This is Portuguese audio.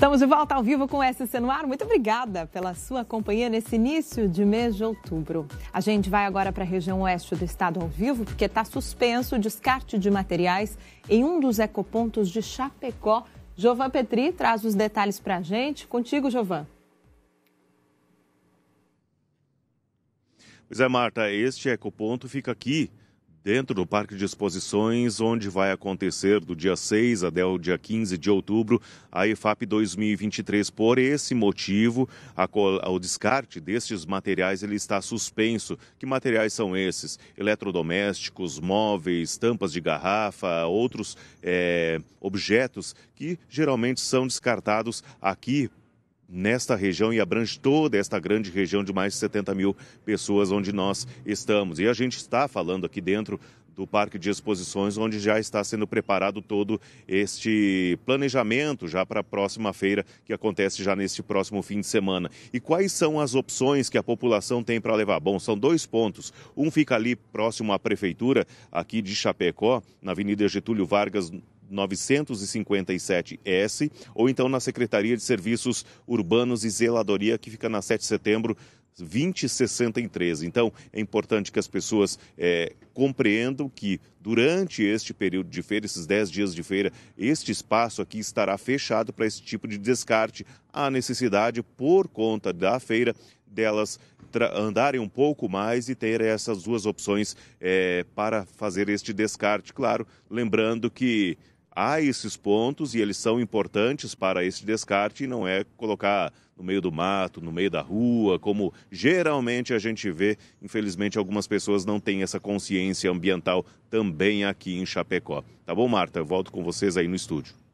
Estamos de volta ao vivo com o SC no Ar. Muito obrigada pela sua companhia nesse início de mês de outubro. A gente vai agora para a região oeste do estado ao vivo, porque está suspenso o descarte de materiais em um dos ecopontos de Chapecó. Giovan Petri traz os detalhes para a gente. Contigo, Giovan. Pois é, Marta, este ecoponto fica aqui dentro do Parque de Exposições, onde vai acontecer do dia 6 até o dia 15 de outubro a EFAP 2023. Por esse motivo, o descarte destes materiais ele está suspenso. Que materiais são esses? Eletrodomésticos, móveis, tampas de garrafa, outros objetos que geralmente são descartados aqui nesta região e abrange toda esta grande região de mais de 70 mil pessoas onde nós estamos. E a gente está falando aqui dentro do Parque de Exposições, onde já está sendo preparado todo este planejamento já para a próxima feira, que acontece já neste próximo fim de semana. E quais são as opções que a população tem para levar? Bom, são dois pontos. Um fica ali próximo à Prefeitura, aqui de Chapecó, na Avenida Getúlio Vargas, 957S, ou então na Secretaria de Serviços Urbanos e Zeladoria, que fica na 7 de setembro, 2063. Então, é importante que as pessoas compreendam que durante este período de feira, esses 10 dias de feira, este espaço aqui estará fechado para esse tipo de descarte. Há necessidade, por conta da feira, delas andarem um pouco mais e ter essas duas opções para fazer este descarte. Claro, lembrando que há esses pontos e eles são importantes para esse descarte, e não é colocar no meio do mato, no meio da rua, como geralmente a gente vê. Infelizmente, algumas pessoas não têm essa consciência ambiental também aqui em Chapecó. Tá bom, Marta? Eu volto com vocês aí no estúdio.